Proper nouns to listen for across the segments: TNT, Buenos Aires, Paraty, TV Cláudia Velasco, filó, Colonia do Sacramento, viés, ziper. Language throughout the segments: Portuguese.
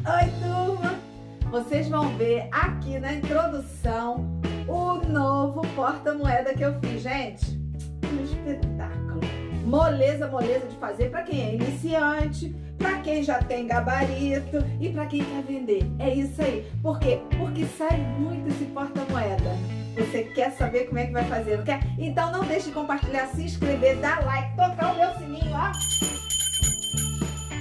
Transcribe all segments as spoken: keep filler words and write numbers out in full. Oi, turma! Vocês vão ver aqui na introdução o novo porta-moeda que eu fiz, gente. Um espetáculo! Moleza, moleza de fazer para quem é iniciante, para quem já tem gabarito e para quem quer vender. É isso aí. Por quê? Porque sai muito esse porta-moeda. Você quer saber como é que vai fazer, não quer? Então não deixe de compartilhar, se inscrever, dar like, tocar o meu sininho, ó,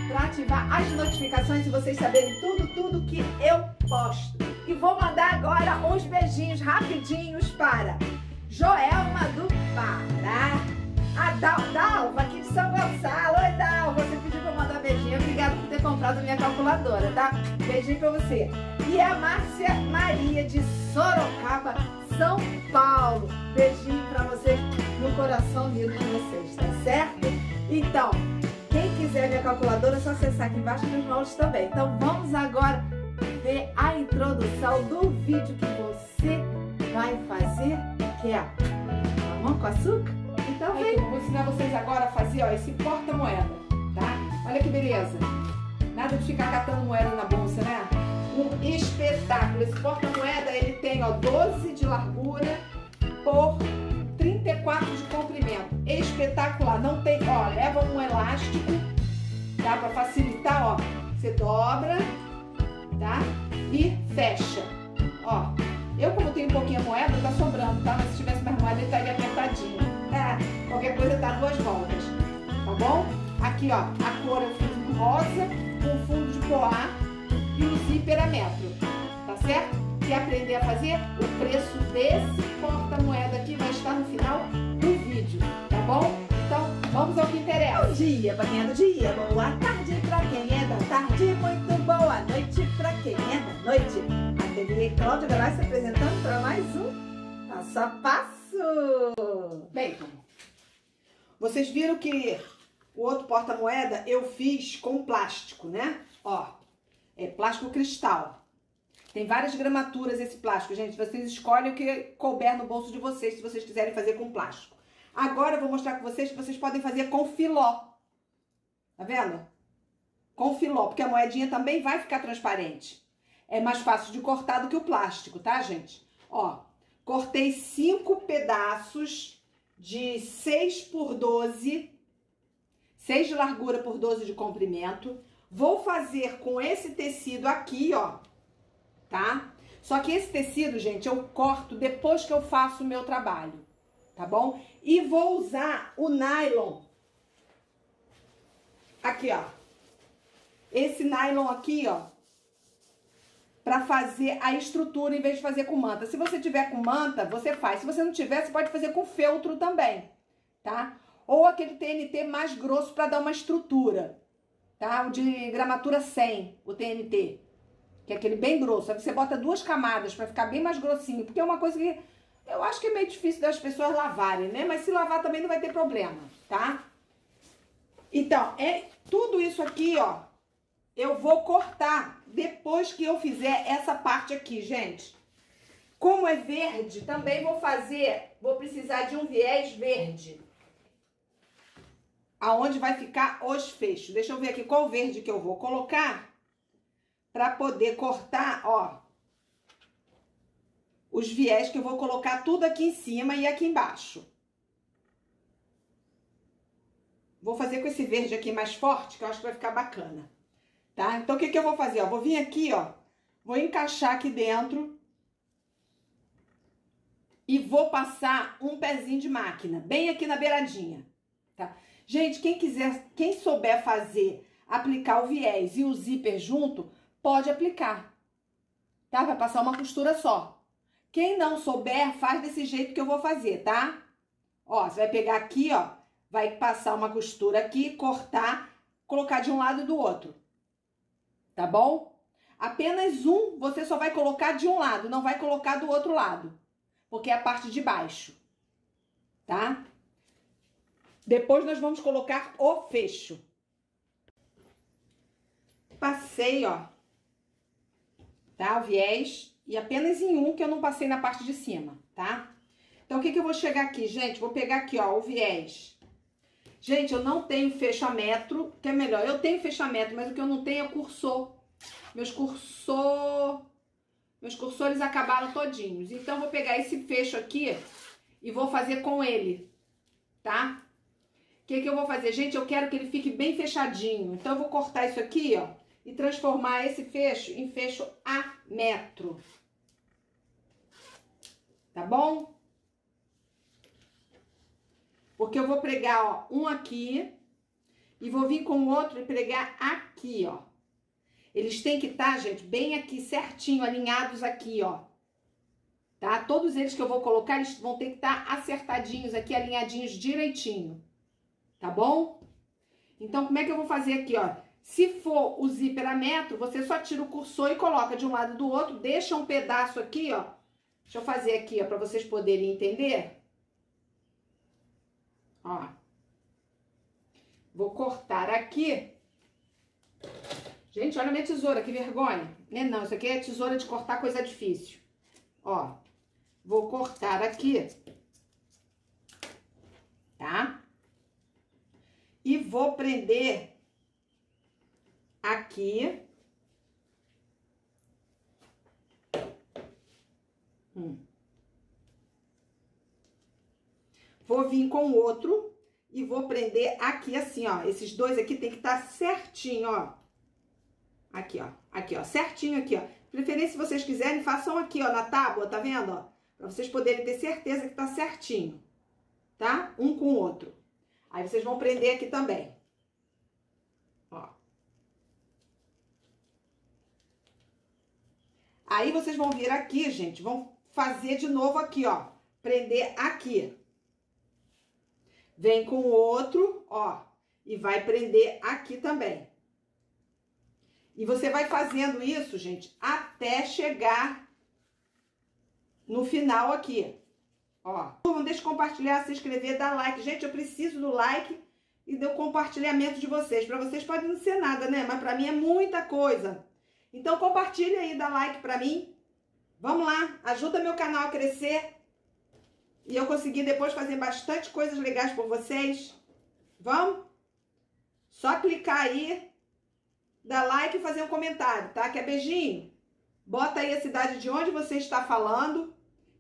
para ativar as notificações e vocês saberem tudo, tudo que eu posto. E vou mandar agora uns beijinhos rapidinhos para Joelma do Pará, a Dal, Dalva aqui de São Gonçalo. Oi, Dalva, você pediu para eu mandar beijinho, obrigada por ter comprado minha calculadora, tá? Beijinho para você. E a Márcia Maria de Sorocaba, São Paulo. Beijinho para você, no coração unido de vocês, tá certo? Então, quem quiser minha calculadora, é só acessar aqui embaixo nos moldes também. Então vamos agora ver a introdução do vídeo que você vai fazer, que é mamão com açúcar. Então vem. Eu vou ensinar vocês agora a fazer, ó, esse porta-moeda, tá? Olha que beleza. Nada de ficar catando moeda na bolsa, né? Um espetáculo. Esse porta-moeda, ele tem, ó, doze de largura por trinta e quatro de comprimento. Espetacular. Não tem, ó, leva um elástico, tá? Pra facilitar, ó, você dobra, tá? E fecha. Ó, eu como tenho um pouquinho a moeda, tá sobrando, tá? Mas se tivesse mais moeda, ele estaria apertadinho. Tá? Qualquer coisa dá duas voltas, tá bom? Aqui, ó, a cor eu fiz em rosa, com fundo de poá e o zíper a metro, tá certo? Quer aprender a fazer? O preço desse porta-moeda aqui vai estar no final do vídeo, tá bom? Então, vamos ao que interessa. Bom dia pra quem é do dia, boa tarde pra quem é da tarde, muito boa noite pra quem é da noite. A T V Cláudia Velasco apresentando para mais um Passo a Passo. Bem, vocês viram que o outro porta-moeda eu fiz com plástico, né? Ó, é plástico cristal. Tem várias gramaturas esse plástico, gente. Vocês escolhem o que couber no bolso de vocês, se vocês quiserem fazer com plástico. Agora eu vou mostrar para vocês que vocês podem fazer com filó. Tá vendo? Com filó, porque a moedinha também vai ficar transparente. É mais fácil de cortar do que o plástico, tá, gente? Ó, cortei cinco pedaços de seis por doze. seis de largura por doze de comprimento. Vou fazer com esse tecido aqui, ó. Tá? Só que esse tecido, gente, eu corto depois que eu faço o meu trabalho, tá bom? E vou usar o nylon. Aqui, ó. Esse nylon aqui, ó. Pra fazer a estrutura em vez de fazer com manta. Se você tiver com manta, você faz. Se você não tiver, você pode fazer com feltro também, tá? Ou aquele T N T mais grosso pra dar uma estrutura, tá? O de gramatura cem, o T N T. Que é aquele bem grosso. Aí você bota duas camadas pra ficar bem mais grossinho. Porque é uma coisa que eu acho que é meio difícil das pessoas lavarem, né? Mas se lavar também não vai ter problema, tá? Então, é tudo isso aqui, ó. Eu vou cortar depois que eu fizer essa parte aqui, gente. Como é verde, também vou fazer... Vou precisar de um viés verde. Aonde vai ficar os feixes. Deixa eu ver aqui qual verde que eu vou colocar. Pra poder cortar, ó, os viés que eu vou colocar tudo aqui em cima e aqui embaixo. Vou fazer com esse verde aqui mais forte, que eu acho que vai ficar bacana, tá? Então, o que que eu vou fazer? Ó, vou vir aqui, ó, vou encaixar aqui dentro e vou passar um pezinho de máquina, bem aqui na beiradinha, tá? Gente, quem quiser, quem souber fazer, aplicar o viés e o zíper junto... Pode aplicar, tá? Vai passar uma costura só. Quem não souber, faz desse jeito que eu vou fazer, tá? Ó, você vai pegar aqui, ó, vai passar uma costura aqui, cortar, colocar de um lado e do outro, tá bom? Apenas um você só vai colocar de um lado, não vai colocar do outro lado, porque é a parte de baixo, tá? Depois nós vamos colocar o fecho. Passei, ó. Tá? O viés, e apenas em um que eu não passei na parte de cima, tá? Então, o que que eu vou chegar aqui, gente? Vou pegar aqui, ó, o viés. Gente, eu não tenho fecho a metro, que é melhor. Eu tenho fecho a metro, mas o que eu não tenho é o cursor. Meus cursor... Meus cursores acabaram todinhos. Então, eu vou pegar esse fecho aqui e vou fazer com ele, tá? O que que eu vou fazer? Gente, eu quero que ele fique bem fechadinho. Então, eu vou cortar isso aqui, ó, e transformar esse fecho em fecho a metro. Tá bom? Porque eu vou pregar, ó, um aqui e vou vir com o outro e pregar aqui, ó. Eles têm que estar, tá, gente, bem aqui, certinho, alinhados aqui, ó. Tá? Todos eles que eu vou colocar, eles vão ter que estar tá acertadinhos aqui, alinhadinhos direitinho. Tá bom? Então, como é que eu vou fazer aqui, ó? Se for o zíper a metro, você só tira o cursor e coloca de um lado do outro, deixa um pedaço aqui, ó. Deixa eu fazer aqui, ó, pra vocês poderem entender. Ó. Vou cortar aqui. Gente, olha a minha tesoura, que vergonha. Né? Não, isso aqui é tesoura de cortar coisa difícil. Ó, vou cortar aqui. Tá? E vou prender aqui. Hum. Vou vir com o outro e vou prender aqui assim, ó. Esses dois aqui tem que estar certinho, ó. Aqui, ó. Aqui, ó. Certinho aqui, ó. Preferência, se vocês quiserem, façam aqui, ó, na tábua, tá vendo, ó? Pra vocês poderem ter certeza que tá certinho, tá? Um com o outro. Aí vocês vão prender aqui também. Ó. Aí vocês vão vir aqui, gente, vão fazer de novo aqui, ó. Prender aqui. Vem com o outro, ó. E vai prender aqui também. E você vai fazendo isso, gente, até chegar no final aqui, ó. Não deixe de compartilhar, se inscrever, dar like. Gente, eu preciso do like e do compartilhamento de vocês. Pra vocês pode não ser nada, né? Mas pra mim é muita coisa. Então compartilha aí, dá like pra mim. Vamos lá, ajuda meu canal a crescer. E eu conseguir depois fazer bastante coisas legais por vocês. Vamos? Só clicar aí. Dá like e fazer um comentário, tá? Quer beijinho? Bota aí a cidade de onde você está falando,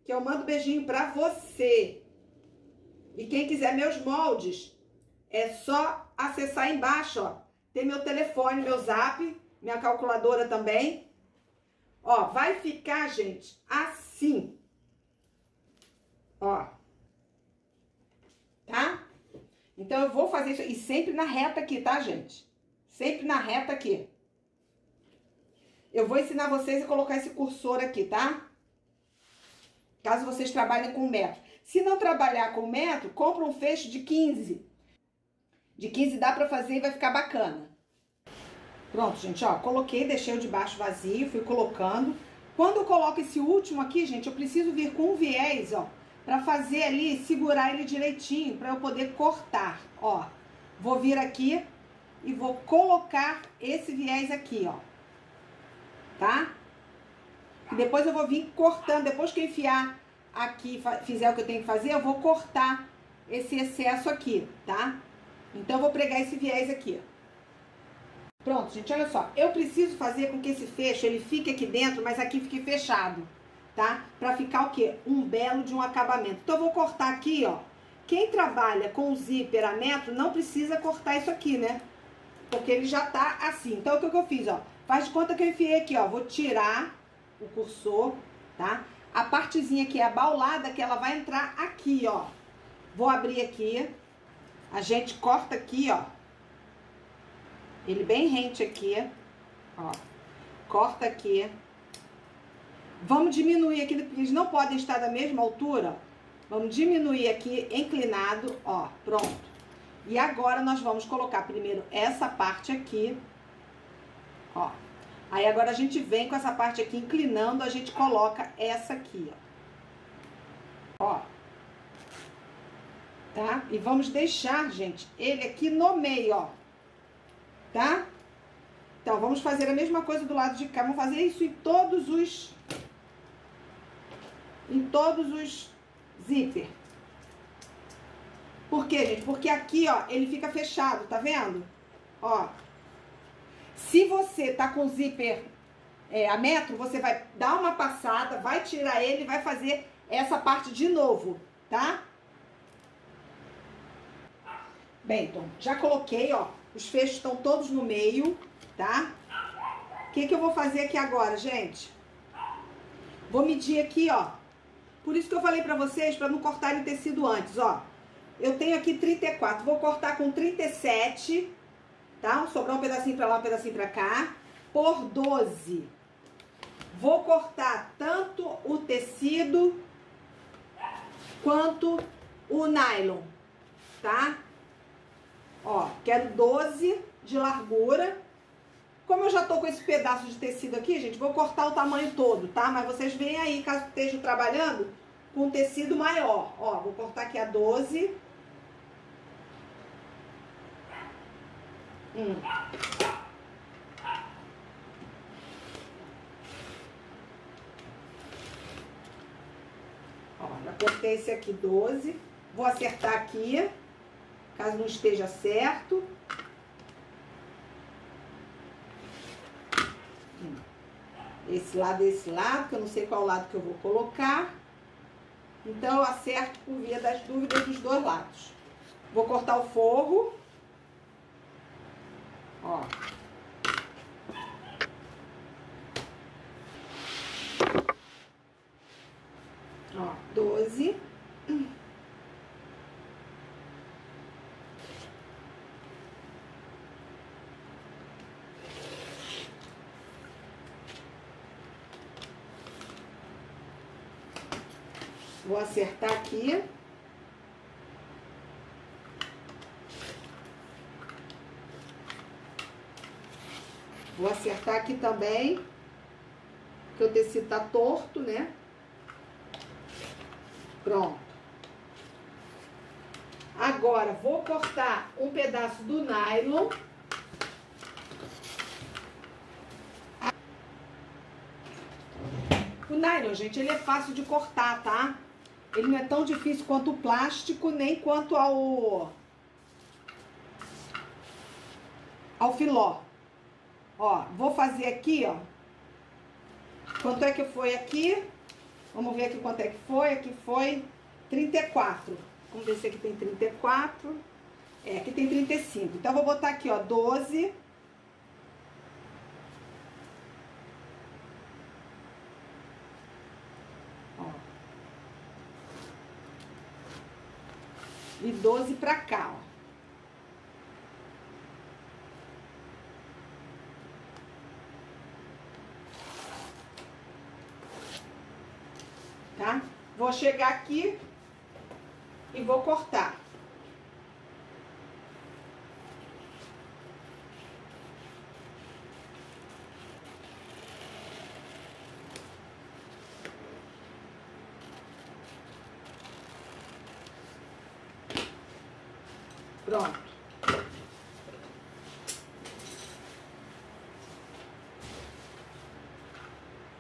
que eu mando beijinho pra você. E quem quiser meus moldes, é só acessar aí embaixo, ó. Tem meu telefone, meu zap, minha calculadora também. Ó, vai ficar, gente, assim. Ó. Tá? Então eu vou fazer isso. E sempre na reta aqui, tá, gente? Sempre na reta aqui. Eu vou ensinar vocês a colocar esse cursor aqui, tá? Caso vocês trabalhem com metro. Se não trabalhar com metro, compra um fecho de quinze. De quinze dá pra fazer e vai ficar bacana. Pronto, gente, ó. Coloquei, deixei o de baixo vazio, fui colocando. Quando eu coloco esse último aqui, gente, eu preciso vir com um viés, ó. Pra fazer ali, segurar ele direitinho, pra eu poder cortar, ó. Vou vir aqui. E vou colocar esse viés aqui, ó. Tá? E depois eu vou vir cortando. Depois que eu enfiar aqui, fizer o que eu tenho que fazer, eu vou cortar esse excesso aqui, tá? Então, eu vou pregar esse viés aqui. Pronto, gente, olha só. Eu preciso fazer com que esse fecho, ele fique aqui dentro, mas aqui fique fechado, tá? Pra ficar o quê? Um belo de um acabamento. Então, eu vou cortar aqui, ó. Quem trabalha com zíper a metro não precisa cortar isso aqui, né? Porque ele já tá assim. Então, o que eu fiz, ó? Faz de conta que eu enfiei aqui, ó. Vou tirar o cursor, tá? A partezinha que é abaulada, que ela vai entrar aqui, ó. Vou abrir aqui. A gente corta aqui, ó. Ele bem rente aqui, ó. Corta aqui. Vamos diminuir aqui, porque eles não podem estar da mesma altura. Vamos diminuir aqui, inclinado, ó. Pronto. E agora, nós vamos colocar primeiro essa parte aqui, ó. Aí, agora, a gente vem com essa parte aqui inclinando, a gente coloca essa aqui, ó. Ó. Tá? E vamos deixar, gente, ele aqui no meio, ó. Tá? Então, vamos fazer a mesma coisa do lado de cá. Vamos fazer isso em todos os... Em todos os zíper. Por quê, gente? Porque aqui, ó, ele fica fechado, tá vendo? Ó. Se você tá com o zíper é, a metro, você vai dar uma passada, vai tirar ele e vai fazer essa parte de novo, tá? Bem, então, já coloquei, ó, os fechos estão todos no meio, tá? O que que eu vou fazer aqui agora, gente? Vou medir aqui, ó. Por isso que eu falei pra vocês, pra não cortarem tecido antes, ó. Eu tenho aqui trinta e quatro, vou cortar com trinta e sete, tá? Sobrar um pedacinho pra lá, um pedacinho pra cá, por doze. Vou cortar tanto o tecido quanto o nylon, tá? Ó, quero doze de largura. Como eu já tô com esse pedaço de tecido aqui, gente, vou cortar o tamanho todo, tá? Mas vocês veem aí, caso estejam trabalhando com tecido maior. Ó, vou cortar aqui a doze. Hum. Ó, já cortei esse aqui, doze. Vou acertar aqui, caso não esteja certo. Esse lado e esse lado, que eu não sei qual lado que eu vou colocar. Então, eu acerto por via das dúvidas dos dois lados. Vou cortar o forro. Ó. Ó, doze. Vou acertar aqui. Vou acertar aqui também, porque o tecido tá torto, né? Pronto. Agora, vou cortar um pedaço do nylon. O nylon, gente, ele é fácil de cortar, tá? Ele não é tão difícil quanto o plástico, nem quanto ao, ao filó. Ó, vou fazer aqui, ó. Quanto é que foi aqui? Vamos ver aqui quanto é que foi. Aqui foi trinta e quatro. Vamos ver se aqui tem trinta e quatro. É, aqui tem trinta e cinco. Então, vou botar aqui, ó, doze. E doze pra cá, ó. Tá? Vou chegar aqui e vou cortar. Pronto.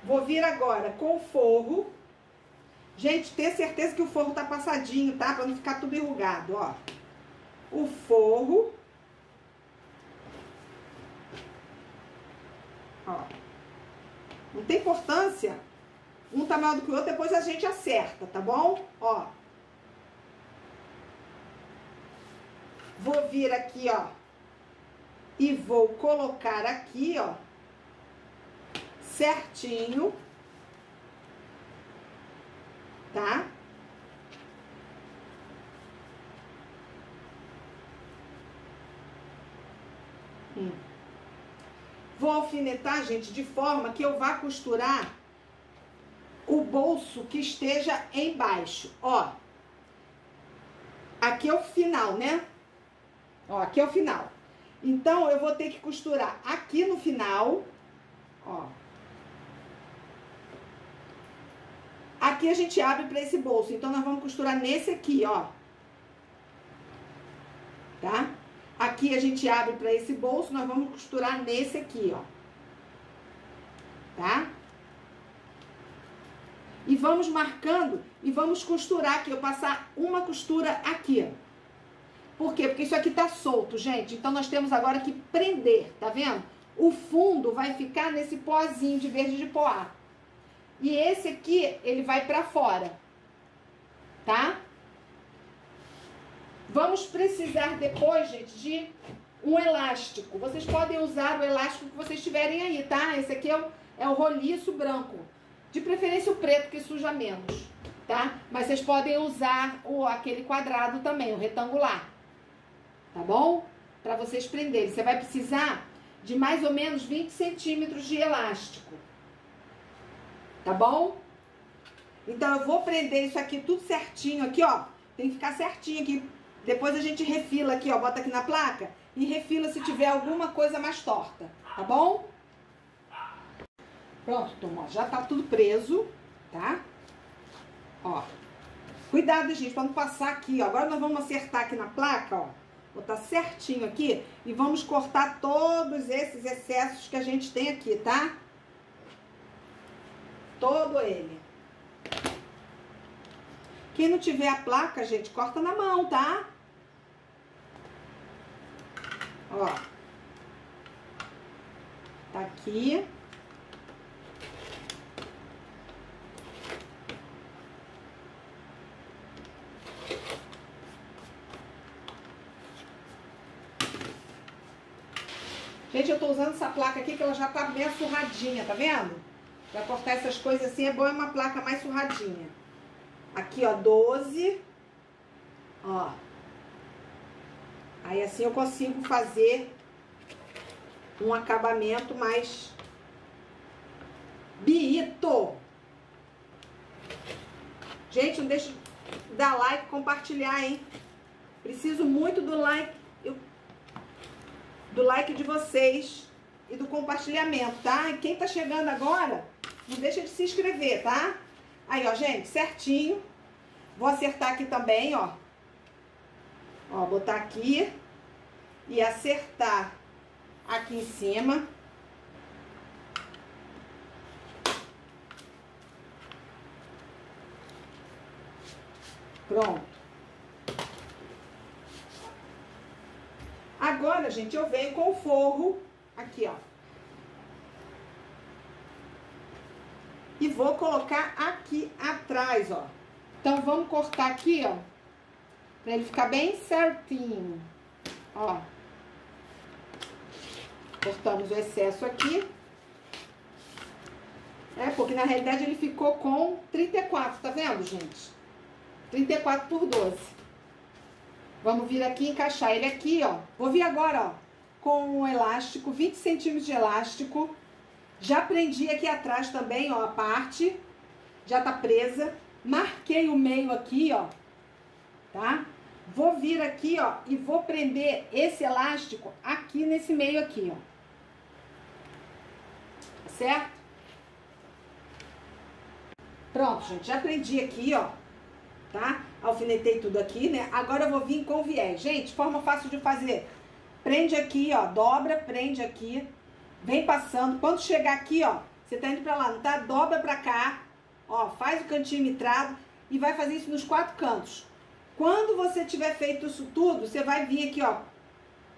Vou vir agora com o forro. Gente, ter certeza que o forro tá passadinho, tá? Pra não ficar tudo enrugado, ó. O forro. Ó. Não tem importância. Um tá maior do que o outro, depois a gente acerta, tá bom? Ó. Vou vir aqui, ó, e vou colocar aqui, ó, certinho, tá? Hum. Vou alfinetar, gente, de forma que eu vá costurar o bolso que esteja embaixo, ó. Aqui é o final, né? Ó, aqui é o final. Então, eu vou ter que costurar aqui no final, ó. Aqui a gente abre pra esse bolso. Então, nós vamos costurar nesse aqui, ó. Tá? Aqui a gente abre pra esse bolso, nós vamos costurar nesse aqui, ó. Tá? E vamos marcando e vamos costurar aqui. Eu passar uma costura aqui, ó. Por quê? Porque isso aqui tá solto, gente. Então, nós temos agora que prender, tá vendo? o fundo vai ficar nesse pozinho de verde de poá. E esse aqui, ele vai pra fora, tá? Vamos precisar depois, gente, de um elástico. Vocês podem usar o elástico que vocês tiverem aí, tá? Esse aqui é o, é o roliço branco. De preferência o preto, que suja menos, tá? Mas vocês podem usar o, aquele quadrado também, o retangular. Tá bom? Pra vocês prenderem. Você vai precisar de mais ou menos vinte centímetros de elástico. Tá bom? Então eu vou prender isso aqui tudo certinho aqui, ó. Tem que ficar certinho aqui. Depois a gente refila aqui, ó. Bota aqui na placa e refila se tiver alguma coisa mais torta. Tá bom? Pronto, turma. Já tá tudo preso, tá? Ó. Cuidado, gente, pra não passar aqui, ó. Agora nós vamos acertar aqui na placa, ó. Botar certinho aqui e vamos cortar todos esses excessos que a gente tem aqui, tá? Todo ele. Quem não tiver a placa, gente, corta na mão, tá? Ó. Tá aqui. Gente, eu tô usando essa placa aqui que ela já tá bem surradinha, tá vendo? Pra cortar essas coisas assim é bom, é uma placa mais surradinha. Aqui, ó, doze. Ó. Aí assim eu consigo fazer um acabamento mais bonito. Gente, não deixa de dar like e compartilhar, hein? Preciso muito do like. Eu... do like de vocês e do compartilhamento, tá? E quem tá chegando agora, não deixa de se inscrever, tá? Aí, ó, gente, certinho. Vou acertar aqui também, ó. Ó, botar aqui e acertar aqui em cima. Pronto. Agora, gente, eu venho com o forro aqui, ó. E vou colocar aqui atrás, ó. Então, vamos cortar aqui, ó. Pra ele ficar bem certinho. Ó. Cortamos o excesso aqui. É, porque na realidade ele ficou com trinta e quatro, tá vendo, gente? trinta e quatro por doze. Vamos vir aqui e encaixar ele aqui, ó. Vou vir agora, ó, com um elástico, vinte centímetros de elástico. Já prendi aqui atrás também, ó, a parte. Já tá presa. Marquei o meio aqui, ó. Tá? Vou vir aqui, ó, e vou prender esse elástico aqui nesse meio aqui, ó. Certo? Pronto, gente. Já prendi aqui, ó. Tá? Alfinetei tudo aqui, né? Agora eu vou vir com viés. Gente, forma fácil de fazer. Prende aqui, ó. Dobra, prende aqui. Vem passando. Quando chegar aqui, ó. Você tá indo pra lá, não tá? Dobra pra cá. Ó, faz o cantinho mitrado. E vai fazer isso nos quatro cantos. Quando você tiver feito isso tudo, você vai vir aqui, ó.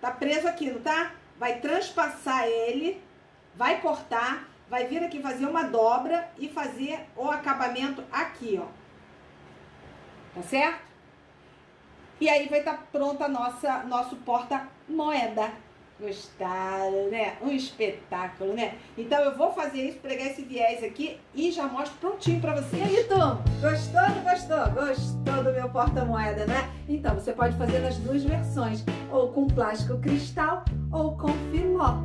Tá preso aqui, não tá? Vai transpassar ele. Vai cortar. Vai vir aqui fazer uma dobra. E fazer o acabamento aqui, ó. Tá certo? E aí vai estar pronta a nossa, nosso porta-moeda. Gostaram, né? Um espetáculo, né? Então eu vou fazer isso, pregar esse viés aqui e já mostro prontinho pra vocês. E aí, turma? Gostou, não gostou? Gostou do meu porta-moeda, né? Então você pode fazer nas duas versões, ou com plástico cristal ou com filó.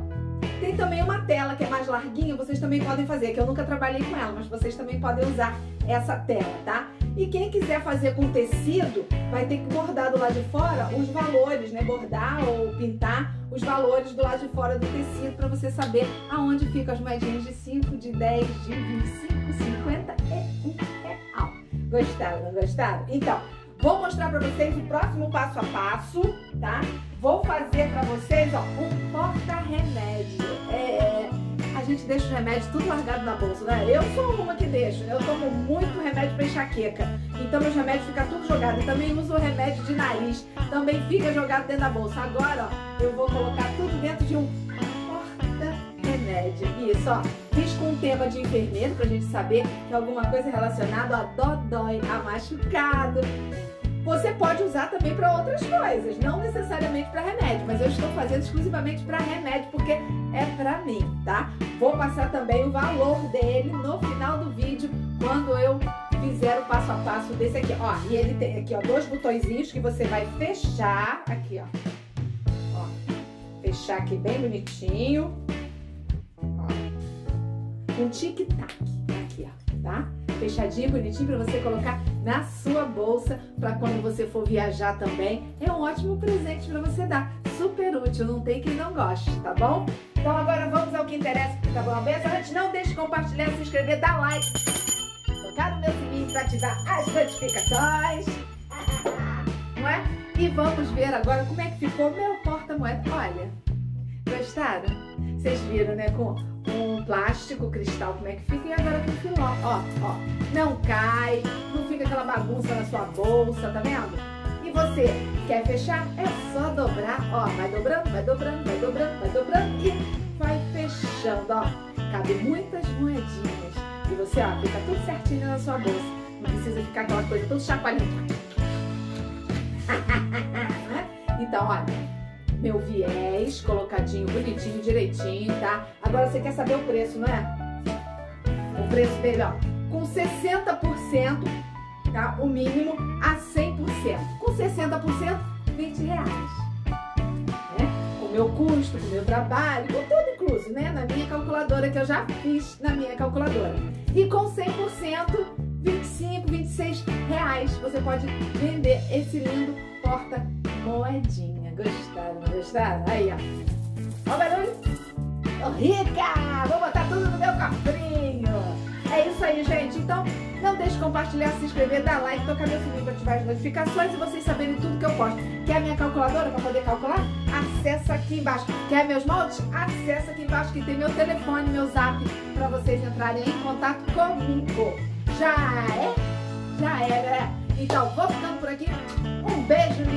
Tem também uma tela que é mais larguinha, vocês também podem fazer, que eu nunca trabalhei com ela, mas vocês também podem usar essa tela, tá? E quem quiser fazer com tecido, vai ter que bordar do lado de fora os valores, né? Bordar ou pintar os valores do lado de fora do tecido para você saber aonde ficam as moedinhas de cinco, de dez, de vinte e cinco, cinquenta e um real. Gostaram, não gostaram? Então, vou mostrar para vocês o próximo passo a passo, tá? Vou fazer para vocês, ó, um porta-remédio. É, a gente deixa os remédios tudo largado na bolsa, né? Eu sou uma que deixo, eu tomo muito remédio para enxaqueca. Então meus remédios ficam tudo jogado. Eu também uso o remédio de nariz, também fica jogado dentro da bolsa. Agora, ó, eu vou colocar tudo dentro de um porta-remédio. Fred. Isso, ó. Fiz com um tema de enfermeiro pra gente saber que alguma coisa relacionada a dodói, a machucado. Você pode usar também para outras coisas, não necessariamente para remédio, mas eu estou fazendo exclusivamente para remédio porque é para mim, tá? Vou passar também o valor dele no final do vídeo quando eu fizer o passo a passo desse aqui, ó. E ele tem aqui, ó, dois botõezinhos que você vai fechar aqui, ó. Ó, fechar aqui bem bonitinho. Ó. Um tic-tac aqui, ó, tá? Fechadinho, bonitinho, para você colocar na sua bolsa, para quando você for viajar também. É um ótimo presente para você dar, super útil, não tem quem não goste, tá bom? Então agora vamos ao que interessa, tá bom? Bem, antes não deixe de compartilhar, se inscrever, dar like, tocar no meu sininho para ativar as notificações, não é? E vamos ver agora como é que ficou meu porta-moeda. Olha, gostaram? Vocês viram, né? Com um plástico, cristal, como é que fica? E agora com filó, ó, ó, não cai, não fica aquela bagunça na sua bolsa, tá vendo? E você, quer fechar? É só dobrar, ó, vai dobrando, vai dobrando, vai dobrando, vai dobrando e vai fechando, ó. Cabe muitas moedinhas e você, ó, fica tudo certinho na sua bolsa, não precisa ficar aquela coisa toda chacoalhando. Então, olha, meu viés colocadinho, bonitinho, direitinho, tá? Agora você quer saber o preço, não é? O preço dele, ó, com sessenta por cento, tá? O mínimo a cem por cento. Com sessenta por cento, vinte reais. Né? Com meu custo, com meu trabalho, com tudo incluso, né? Na minha calculadora, que eu já fiz na minha calculadora. E com cem por cento, vinte e cinco, vinte e seis reais. Você pode vender esse lindo porta-moedinha. Gostaram, não gostaram? Aí, ó. Ó o barulho. Tô rica! Vou botar tudo no meu cofrinho. É isso aí, gente. Então, não deixe de compartilhar, se inscrever, dar like, tocar meu sininho para ativar as notificações e vocês saberem tudo que eu posto. Quer minha calculadora para poder calcular? Acessa aqui embaixo. Quer meus moldes? Acessa aqui embaixo que tem meu telefone, meu zap, para vocês entrarem em contato comigo. Já é? Já é, galera. Então, vou ficando por aqui. Um beijo,